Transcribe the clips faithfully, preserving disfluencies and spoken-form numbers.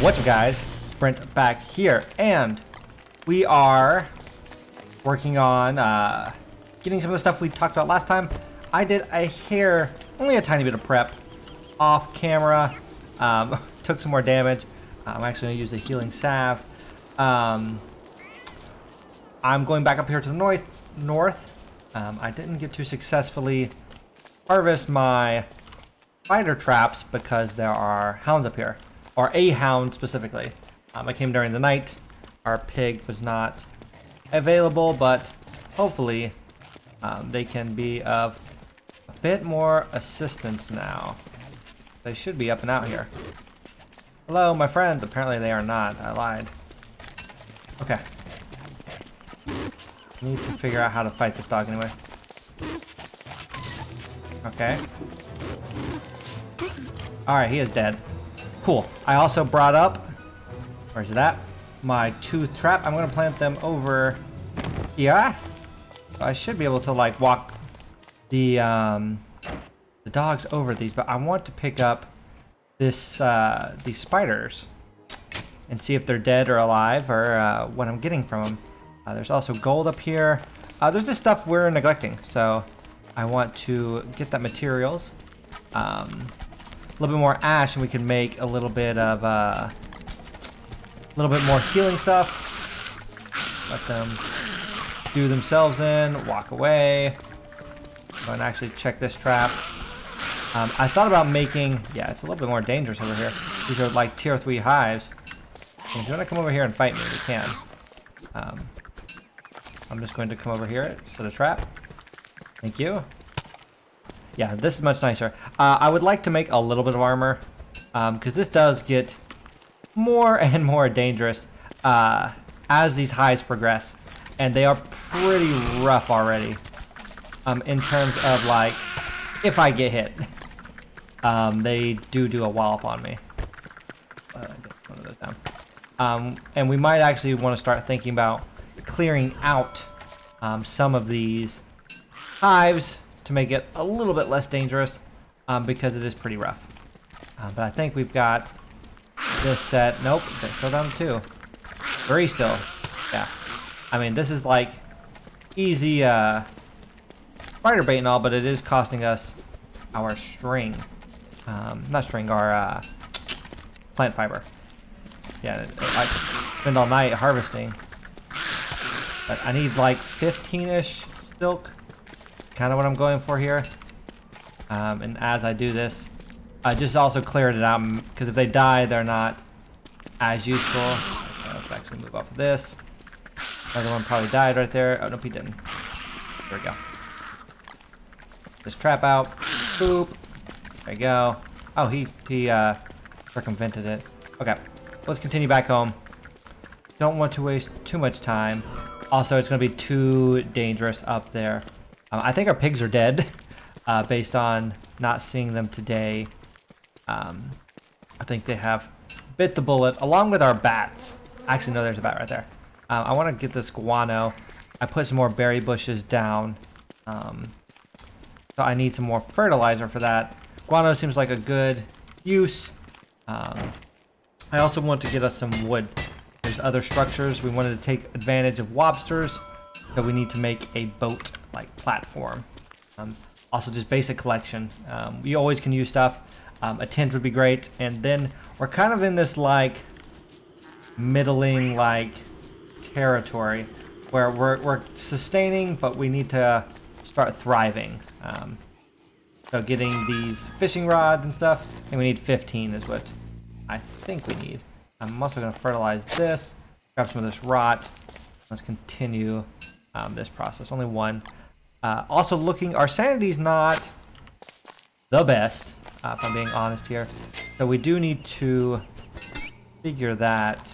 What's up, guys? Brent back here, and we are working on uh, getting some of the stuff we talked about last time. I did a hair, only a tiny bit of prep off camera. Um, took some more damage. I'm actually going to use the healing salve. Um, I'm going back up here to the north. north. Um, I didn't get to successfully harvest my spider traps because there are hounds up here, or a hound specifically. Um, I came during the night. Our pig was not available, but hopefully um, they can be of a bit more assistance now. They should be up and out here. Hello, my friends. Apparently they are not. I lied. Okay. Need to figure out how to fight this dog anyway. Okay. Alright, he is dead. Cool. I also brought up... Where's that? My tooth trap. I'm going to plant them over here. So I should be able to, like, walk the, um... the dogs over these, but I want to pick up this, uh, these spiders and see if they're dead or alive or uh, what I'm getting from them. Uh, there's also gold up here. Uh, there's this stuff we're neglecting, so I want to get that materials. Um, a little bit more ash and we can make a little bit of, uh, a little bit more healing stuff. Let them do themselves in, walk away. I'm going to actually check this trap. Um, I thought about making, yeah, it's a little bit more dangerous over here. These are like tier three hives. If you want to come over here and fight me, you can. Um, I'm just going to come over here, set a trap. Thank you. Yeah, this is much nicer. Uh, I would like to make a little bit of armor, um, because this does get more and more dangerous uh, as these hives progress. And they are pretty rough already um, in terms of, like, if I get hit. Um, they do do a wallop on me. Uh, get one of those down. Um, and we might actually want to start thinking about clearing out um, some of these hives to make it a little bit less dangerous um, because it is pretty rough. Uh, but I think we've got this set. Nope, they're still down to two. Three still. Yeah. I mean, this is like easy uh, spider bait and all, but it is costing us our string. Um, not string, our uh, plant fiber. Yeah, I spend all night harvesting. But I need like fifteen-ish silk. Kind of what I'm going for here. Um, and as I do this, I just also cleared it out because if they die, they're not as useful. Okay, let's actually move off of this. Another one probably died right there. Oh, nope, he didn't. There we go. This trap out. Boop. There you go. Oh, he, he uh, circumvented it. Okay. Let's continue back home. Don't want to waste too much time. Also, it's going to be too dangerous up there. Um, I think our pigs are dead uh, based on not seeing them today. Um, I think they have bit the bullet along with our bats. Actually, no, there's a bat right there. Um, I want to get this guano. I put some more berry bushes down. Um, so I need some more fertilizer for that. Guano seems like a good use. Um, I also want to get us some wood. There's other structures. We wanted to take advantage of lobsters, so we need to make a boat-like platform. Um, also, just basic collection. Um, you always can use stuff. Um, a tent would be great. And then we're kind of in this, like, middling, like, territory where we're, we're sustaining, but we need to start thriving. Um, so getting these fishing rods and stuff, and we need fifteen is what... I think we need. I'm also going to fertilize this, grab some of this rot. Let's continue um, this process. Only one. Uh, also looking, our sanity's not the best, uh, if I'm being honest here. So we do need to figure that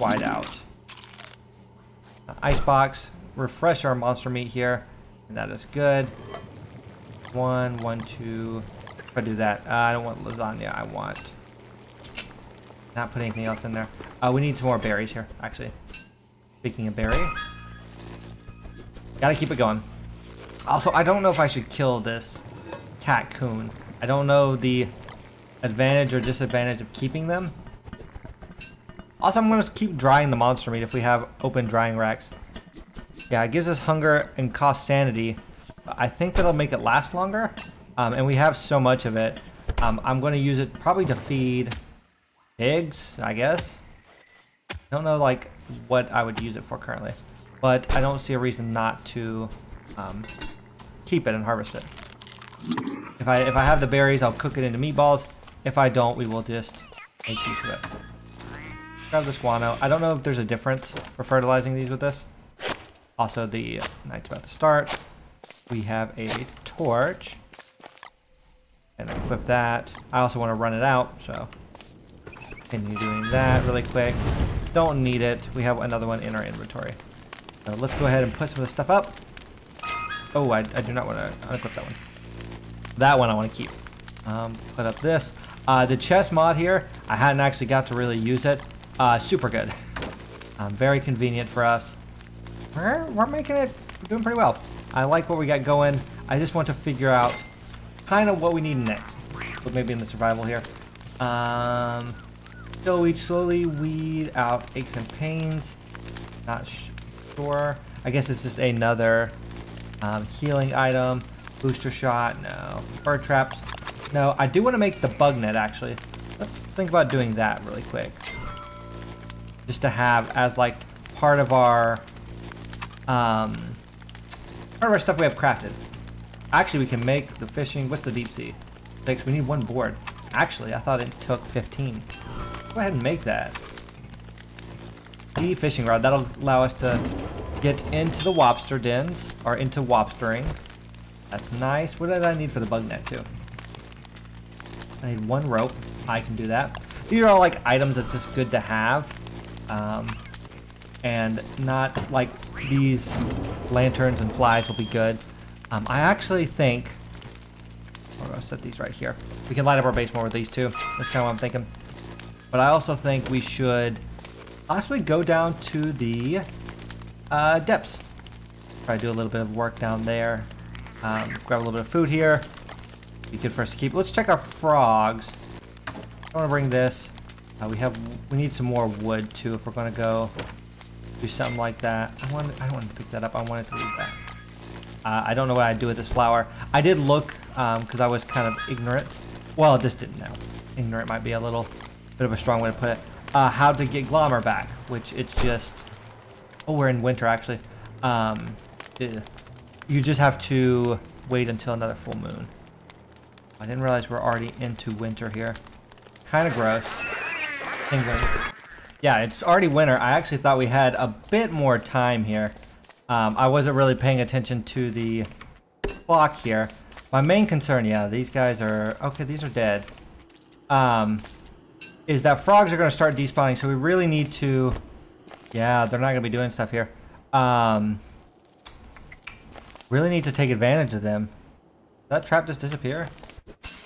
wide out. Uh, icebox, refresh our monster meat here, and that is good. One, one, two. If I do that, uh, I don't want lasagna, I want... Not put anything else in there. Uh, we need some more berries here, actually. Speaking of berry. Gotta keep it going. Also, I don't know if I should kill this catcoon. I don't know the advantage or disadvantage of keeping them. Also, I'm going to keep drying the monster meat if we have open drying racks. Yeah, it gives us hunger and costs sanity. I think that'll make it last longer. Um, and we have so much of it. Um, I'm going to use it probably to feed pigs, I guess. I don't know, like, what I would use it for currently. But I don't see a reason not to um, keep it and harvest it. If I, if I have the berries, I'll cook it into meatballs. If I don't, we will just make use of it. Grab this guano. I don't know if there's a difference for fertilizing these with this. Also, the night's about to start. We have a torch. And equip that. I also want to run it out, so continue doing that really quick. Don't need it. We have another one in our inventory. So let's go ahead and put some of this stuff up. Oh, I, I do not want to unequip that one. That one I want to keep. Um, put up this. Uh, the chest mod here, I hadn't actually got to really use it. Uh, super good. Um, very convenient for us. We're, we're making it, we're doing pretty well. I like what we got going. I just want to figure out kind of what we need next, but maybe in the survival here. Um, so we slowly weed out aches and pains. Not sure. I guess it's just another um, healing item. Booster shot, no. Bird traps, no. I do want to make the bug net actually. Let's think about doing that really quick, just to have as like part of our um, part of our stuff we have crafted. Actually, we can make the fishing. What's the deep sea? Six. We need one board. Actually, I thought it took fifteen. Go ahead and make that. The fishing rod. That'll allow us to get into the lobster dens or into lobstering. That's nice. What did I need for the bug net too? I need one rope. I can do that. These are all like items that's just good to have, um, and not like these lanterns and flies will be good. Um, I actually think we're gonna set these right here. We can light up our base more with these two. That's kind of what I'm thinking. But I also think we should possibly go down to the uh, depths. Try to do a little bit of work down there. Um, grab a little bit of food here. Be good for us to keep. Let's check our frogs. I want to bring this. Uh, we have. We need some more wood too if we're gonna go do something like that. I want. I don't want to pick that up. I wanted to leave that. Uh, I don't know what I'd do with this flower. I did look, because um, I was kind of ignorant. Well, I just didn't know. Ignorant might be a little bit of a strong way to put it. Uh, how to get Glommer back, which it's just... Oh, we're in winter, actually. Um, you just have to wait until another full moon. I didn't realize we're already into winter here. Kind of gross. England. Yeah, it's already winter. I actually thought we had a bit more time here. Um, I wasn't really paying attention to the clock here. My main concern, yeah, these guys are... Okay, these are dead. Um, is that frogs are going to start despawning, so we really need to... Yeah, they're not going to be doing stuff here. Um, really need to take advantage of them. Did that trap just disappear?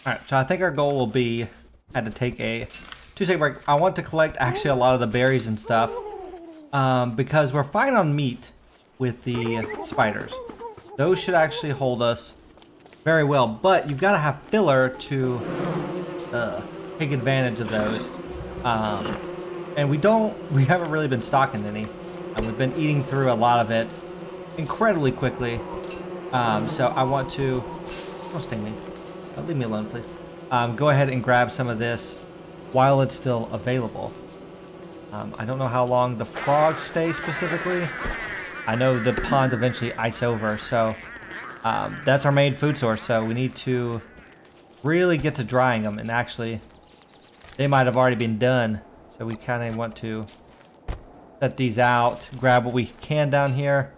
Alright, so I think our goal will be... I had to take a two-second break. I want to collect actually a lot of the berries and stuff. Um, because we're fine on meat. With the spiders, those should actually hold us very well, but you've got to have filler to uh, take advantage of those, um, and we don't we haven't really been stocking any, and we've been eating through a lot of it incredibly quickly. Um, so I want to don't sting me, don't leave me alone please. Um, go ahead and grab some of this while it's still available. um, I don't know how long the frogs stay specifically. I know the ponds eventually ice over, so um, that's our main food source, so we need to really get to drying them, and actually they might have already been done, so we kind of want to set these out, grab what we can down here,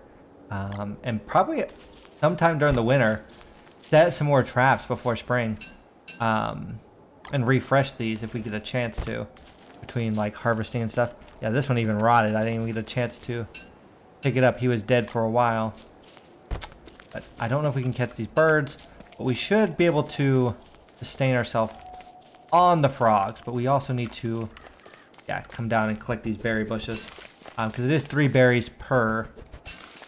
um, and probably sometime during the winter set some more traps before spring, um, and refresh these if we get a chance to, between like harvesting and stuff. Yeah, this one even rotted. I didn't even get a chance to pick it up. He was dead for a while. But I don't know if we can catch these birds, but we should be able to sustain ourselves on the frogs. But we also need to, yeah, come down and collect these berry bushes, because um, it is three berries per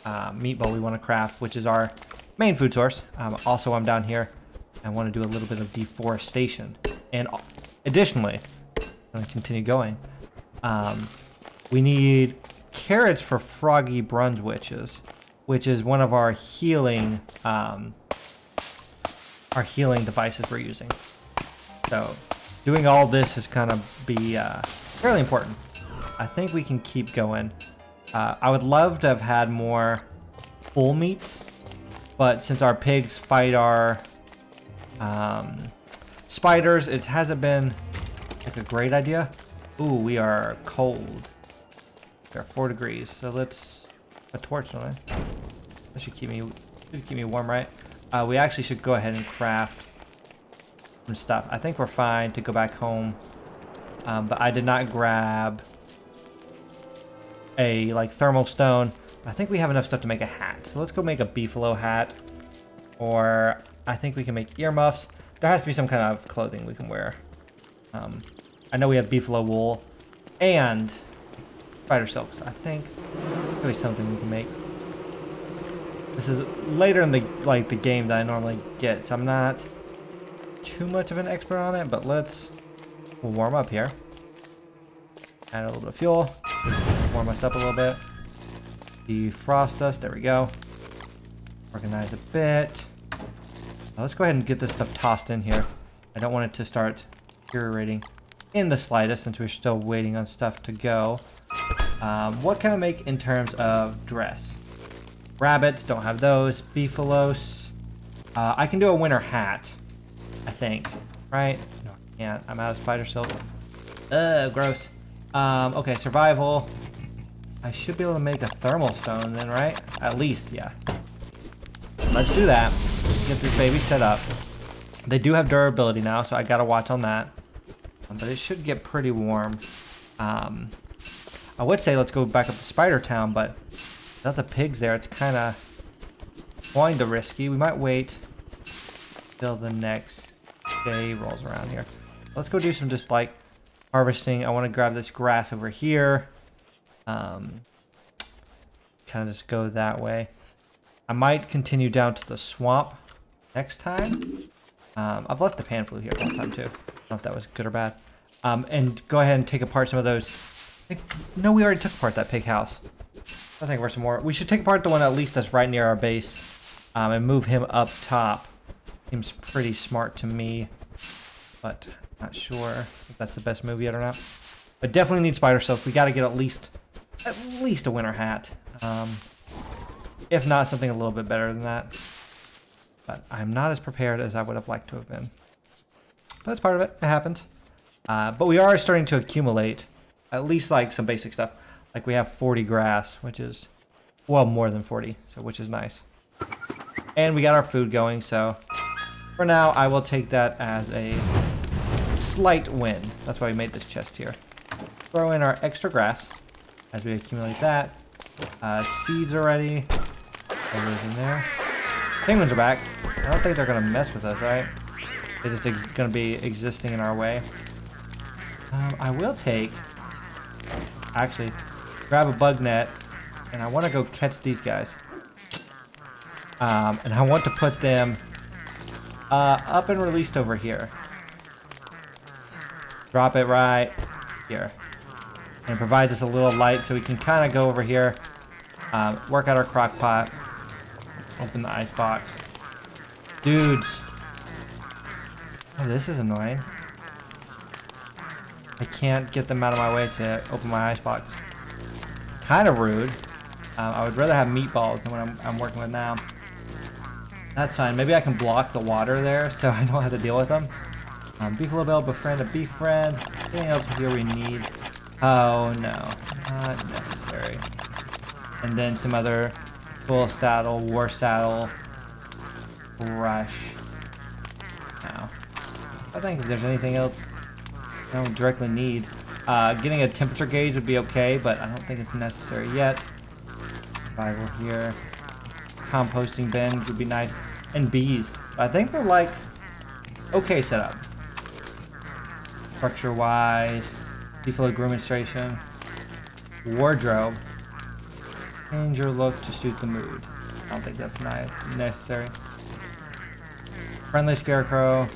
uh, meatball we want to craft, which is our main food source. Um, also, I'm down here. I want to do a little bit of deforestation, and additionally, I'm going to continue going. Um, we need carrots for froggy brunswiches, which is one of our healing um, our healing devices we're using. So doing all this is gonna be uh, fairly important. I think we can keep going. Uh, I would love to have had more bull meats, but since our pigs fight our um, spiders, it hasn't been like a great idea. Ooh, we are cold. We're four degrees, so let's a torch on it. That should keep me should keep me warm, right? Uh, we actually should go ahead and craft some stuff. I think we're fine to go back home, um, but I did not grab a like thermal stone. I think we have enough stuff to make a hat, so let's go make a beefalo hat, or I think we can make earmuffs. There has to be some kind of clothing we can wear. Um, I know we have beefalo wool and spider silks. I think there'll be something we can make. This is later in the like the game that I normally get, so I'm not too much of an expert on it. But let's we'll warm up here. Add a little bit of fuel. Warm us up a little bit. Defrost us. There we go. Organize a bit. Now let's go ahead and get this stuff tossed in here. I don't want it to start deteriorating in the slightest, since we're still waiting on stuff to go. Um, what can I make in terms of dress? Rabbits, don't have those. Beefalos. Uh, I can do a winter hat, I think. Right? No, I can't. I'm out of spider silk. Ugh, gross. Um, okay, survival. I should be able to make a thermal stone then, right? At least, yeah. Let's do that. Get this baby set up. They do have durability now, so I gotta watch on that. Um, but it should get pretty warm. Um, I would say let's go back up to Spider Town, but without the pigs there, it's kind of kind of risky. We might wait till the next day rolls around here. Let's go do some just like harvesting. I want to grab this grass over here. Um, kind of just go that way. I might continue down to the swamp next time. Um, I've left the pan flue here one time too. I don't know if that was good or bad. Um, and go ahead and take apart some of those. I think, no, we already took apart that pig house. I think we're some more. We should take apart the one at least that's right near our base, um, and move him up top. Seems pretty smart to me, but not sure if that's the best move yet or not. But definitely need spider silk. We got to get at least at least a winter hat. Um, if not, something a little bit better than that. But I'm not as prepared as I would have liked to have been. But that's part of it. It happens. Uh, but we are starting to accumulate at least like some basic stuff. Like we have forty grass, which is, well, more than forty, so which is nice. And we got our food going, so for now, I will take that as a slight win. That's why we made this chest here. Throw in our extra grass as we accumulate that. Uh, seeds already. Those in there. Penguins are back. I don't think they're going to mess with us, right? They're just going to be existing in our way. Um, I will take... Actually, grab a bug net, and I want to go catch these guys. Um, and I want to put them uh, up and released over here. Drop it right here. And it provides us a little light, so we can kind of go over here, um, work out our crock pot, open the ice box. Dudes. Oh, this is annoying. I can't get them out of my way to open my icebox. Kind of rude. Um, I would rather have meatballs than what I'm, I'm working with now. That's fine. Maybe I can block the water there so I don't have to deal with them. Um, Beefalo Bell, befriend a befriend. Anything else here we need? Oh, no. Not necessary. And then some other full saddle, war saddle, brush. Now, I think if there's anything else I don't directly need. Uh, getting a temperature gauge would be okay, but I don't think it's necessary yet. Survival here. Composting bin would be nice. And bees. I think they're like okay setup. Structure wise. Beefalo grooming station. Wardrobe. Change your look to suit the mood. I don't think that's nice necessary. Friendly scarecrow.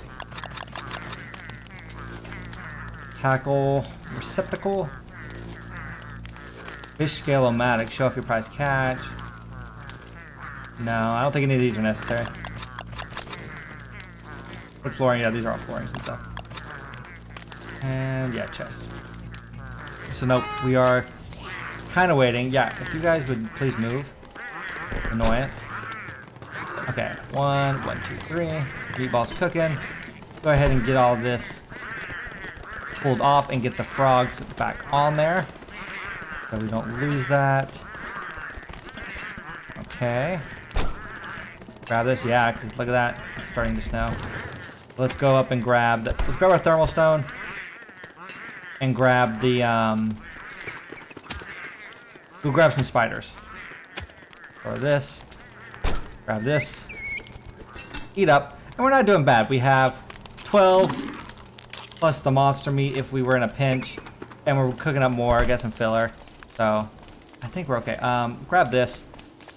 Tackle receptacle. Fish scale-o-matic. Show off your prize catch. No, I don't think any of these are necessary. What flooring? Yeah, these are all floorings and stuff. And yeah, chest. So nope, we are kind of waiting. Yeah, if you guys would please move. Annoyance. Okay, one, one, two, three. Meatball's cooking. Go ahead and get all this pulled off and get the frogs back on there. So we don't lose that. Okay. Grab this, yeah, because look at that. It's starting to snow. Let's go up and grab the, let's grab our thermal stone and grab the um go grab some spiders. Or this. Grab this. Eat up. And we're not doing bad. We have twelve plus the monster meat if we were in a pinch. And we're cooking up more, get some filler. So I think we're okay. Um grab this.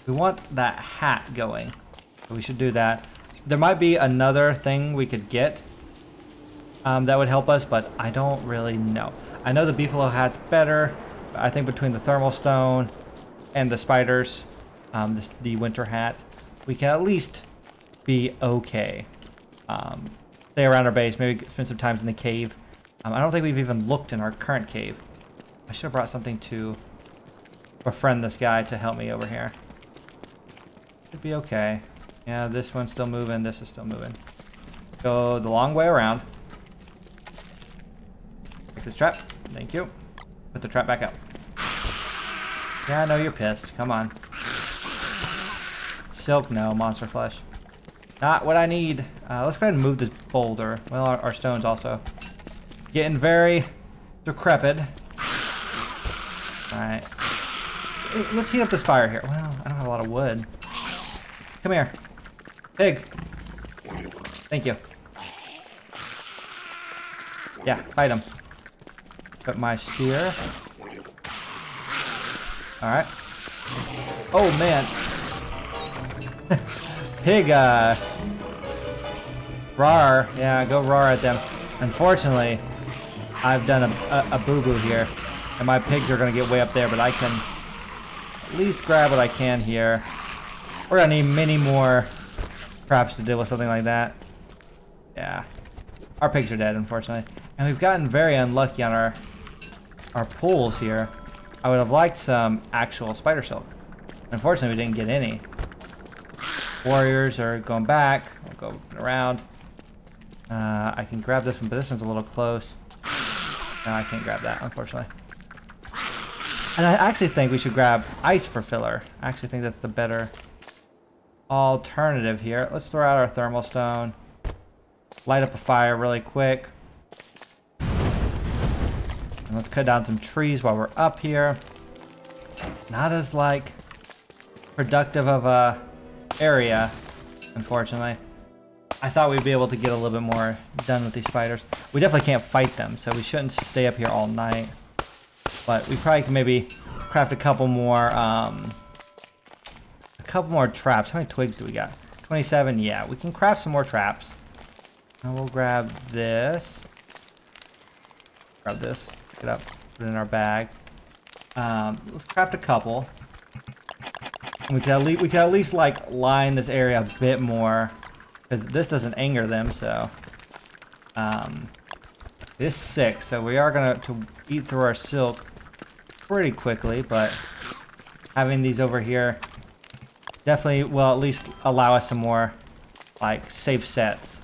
We want that hat going. So we should do that. There might be another thing we could get um, that would help us, but I don't really know. I know the beefalo hat's better. But I think between the thermal stone and the spiders, um, the, the winter hat, we can at least be okay. Um, stay around our base, maybe spend some time in the cave. Um, I don't think we've even looked in our current cave. I should have brought something to befriend this guy to help me over here. Should be okay. Yeah, this one's still moving. This is still moving. Go the long way around. Take this trap. Thank you. Put the trap back up. Yeah, I know you're pissed. Come on. Silk, no. Monster flesh. Not what I need. Uh, let's go ahead and move this boulder. Well, our, our stones also. Getting very decrepit. Alright. Let's heat up this fire here. Well, I don't have a lot of wood. Come here. Pig. Thank you. Yeah, fight him. Put my spear. Alright. Oh, man. Pig, uh... roar. Yeah, go roar at them. Unfortunately, I've done a, a, a boo-boo here. And my pigs are gonna get way up there, but I can at least grab what I can here. We're gonna need many more traps to deal with something like that. Yeah. Our pigs are dead, unfortunately. And we've gotten very unlucky on our our pools here. I would have liked some actual spider silk. Unfortunately, we didn't get any. Warriors are going back. We'll go around. Uh, I can grab this one, but this one's a little close. No, I can't grab that, unfortunately. And I actually think we should grab ice for filler. I actually think that's the better alternative here. Let's throw out our thermal stone, light up a fire really quick, and let's cut down some trees while we're up here. Not as like productive of a area, unfortunately. I thought we'd be able to get a little bit more done with these spiders. We definitely can't fight them, so we shouldn't stay up here all night, but we probably can maybe craft a couple more um couple more traps. How many twigs do we got? twenty-seven. Yeah, we can craft some more traps. And we'll grab this. Grab this. Pick it up. Put it in our bag. Um, let's craft a couple. And we can at least we can at least like line this area a bit more, because this doesn't anger them. So, um, this six. So we are gonna to eat through our silk pretty quickly, but having these over here definitely will at least allow us some more, like, safe sets.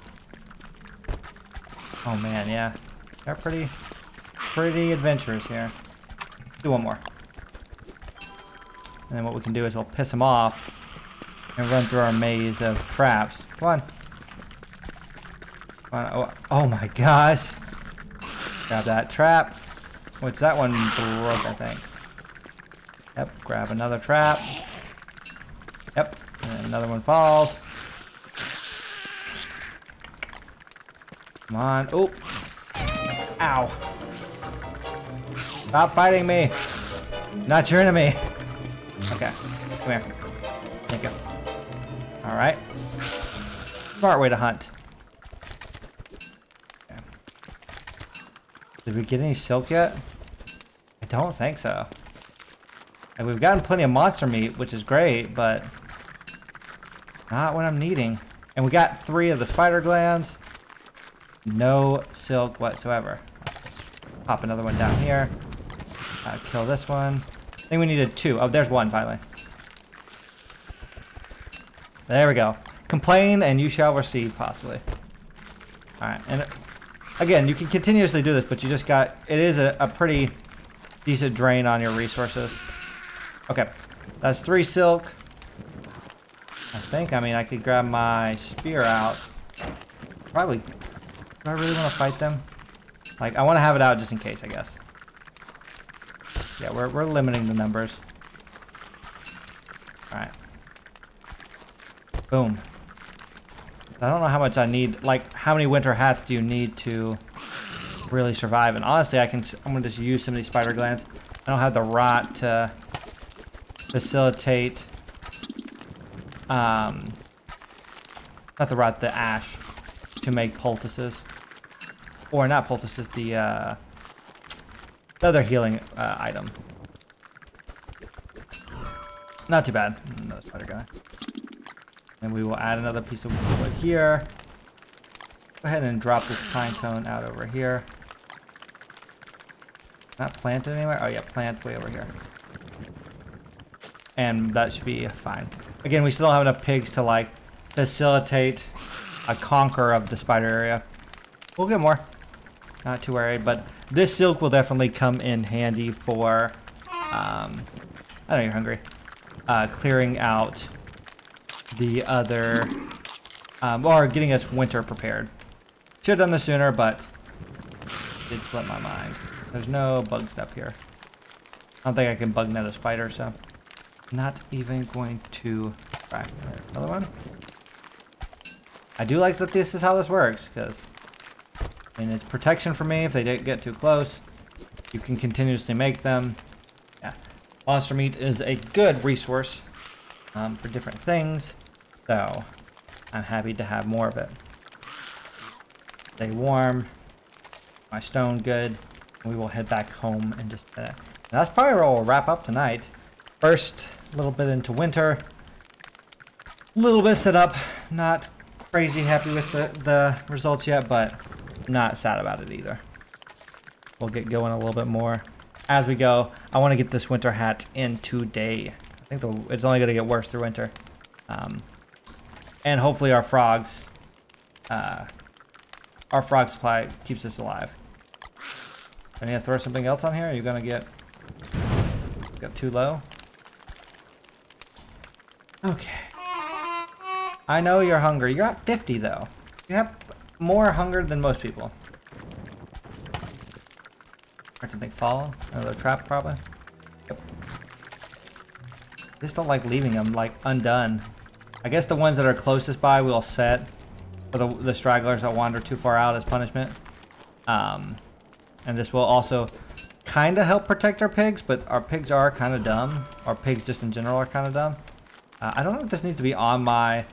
Oh man, yeah. They're pretty, pretty adventurous here. Do one more. And then what we can do is we'll piss them off and run through our maze of traps. Come on. Come on. Oh, oh my gosh. Grab that trap. What's that one broke, I think. Yep, grab another trap. Yep, and another one falls. Come on. Oh. Ow. Stop fighting me. Not your enemy. Okay. Come here. Thank you. Alright. Smart way to hunt. Okay. Did we get any silk yet? I don't think so. And we've gotten plenty of monster meat, which is great, but not what I'm needing. And we got three of the spider glands. No silk whatsoever. Pop another one down here. Uh, kill this one. I think we needed two. Oh, there's one finally. There we go. Complain and you shall receive, possibly. All right, and again, you can continuously do this, but you just got, it is a, a pretty decent drain on your resources. Okay, that's three silk. I think, I mean, I could grab my spear out. Probably, do I really want to fight them? Like, I want to have it out just in case, I guess. Yeah, we're, we're limiting the numbers. All right. Boom. I don't know how much I need, like, how many winter hats do you need to really survive? And honestly, I can, I'm gonna just use some of these spider glands. I don't have the rot to facilitate, um, not the rot, the ash to make poultices. Or not poultices, the, uh, the other healing uh, item. Not too bad. Another spider guy. And we will add another piece of wood here. Go ahead and drop this pine cone out over here. Not planted anywhere? Oh yeah, plant way over here. And that should be fine. Again, we still don't have enough pigs to like facilitate a conquer of the spider area. We'll get more. Not too worried, but this silk will definitely come in handy for, um, I know you're hungry, uh, clearing out the other, um, or getting us winter prepared. Should have done this sooner, but it did slip my mind. There's no bugs up here. I don't think I can bug another spider, so not even going to try. Another one. I do like that this is how this works, because I mean, it's protection for me if they didn't get too close. You can continuously make them. Yeah, monster meat is a good resource um, for different things. So I'm happy to have more of it. Stay warm. My stone good. We will head back home in just a minute. Now that's probably where we'll wrap up tonight. First, a little bit into winter. A little bit set up. Not crazy happy with the, the results yet, but not sad about it either. We'll get going a little bit more as we go. I want to get this winter hat in today. I think the, it's only going to get worse through winter. Um, and hopefully our frogs, uh, our frog supply keeps us alive. I need to throw something else on here. Are you going to get, get too low? Okay. I know you're hungry. You're at fifty though. You have more hunger than most people. Heard something fall. Another trap probably. Yep. Just don't like leaving them like undone. I guess the ones that are closest by we'll set for the, the stragglers that wander too far out as punishment. Um, and this will also kind of help protect our pigs, but our pigs are kind of dumb. Our pigs just in general are kind of dumb. Uh, I don't know if this needs to be on my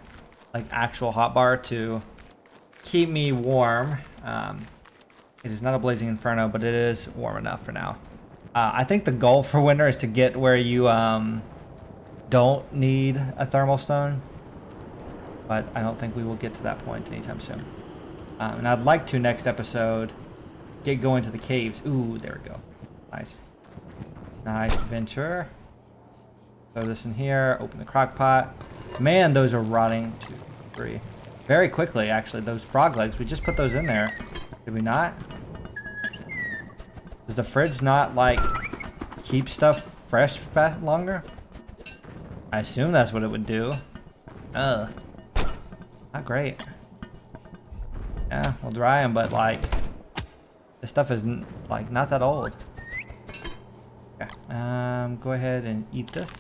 like actual hotbar to keep me warm. Um, it is not a blazing inferno, but it is warm enough for now. Uh, I think the goal for winter is to get where you um, don't need a thermal stone, but I don't think we will get to that point anytime soon. Um, and I'd like to next episode get going to the caves. Ooh, there we go. Nice, nice adventure. Throw this in here. Open the crock pot. Man, those are rotting. Two, three. Very quickly, actually, those frog legs, we just put those in there. Did we not? Does the fridge not, like, keep stuff fresh fat longer? I assume that's what it would do. Ugh. Not great. Yeah, we'll dry them, but, like, this stuff is, like, not that old. Okay. Um, go ahead and eat this.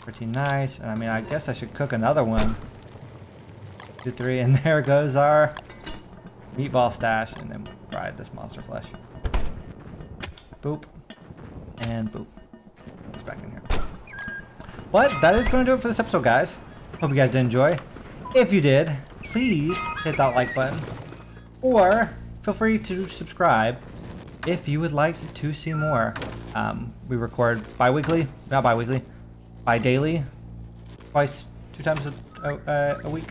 Pretty nice. And, I mean, I guess I should cook another one. Two, three, and there goes our meatball stash, and then we'll fry this monster flesh. Boop, and boop. It's back in here. But that is going to do it for this episode, guys. Hope you guys did enjoy. If you did, please hit that like button, or feel free to subscribe if you would like to see more. Um, we record bi-weekly, not bi-weekly, bi-daily, twice, two times a, uh, a week,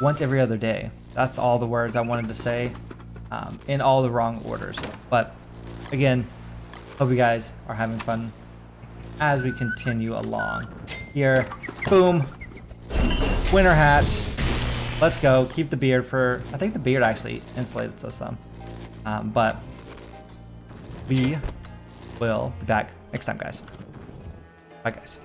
once every other day. That's all the words I wanted to say, um, in all the wrong orders. But again, hope you guys are having fun as we continue along here. Boom, winter hat. Let's go. Keep the beard for, I think the beard actually insulates us some. Um, but we will be back next time, guys. Bye, guys.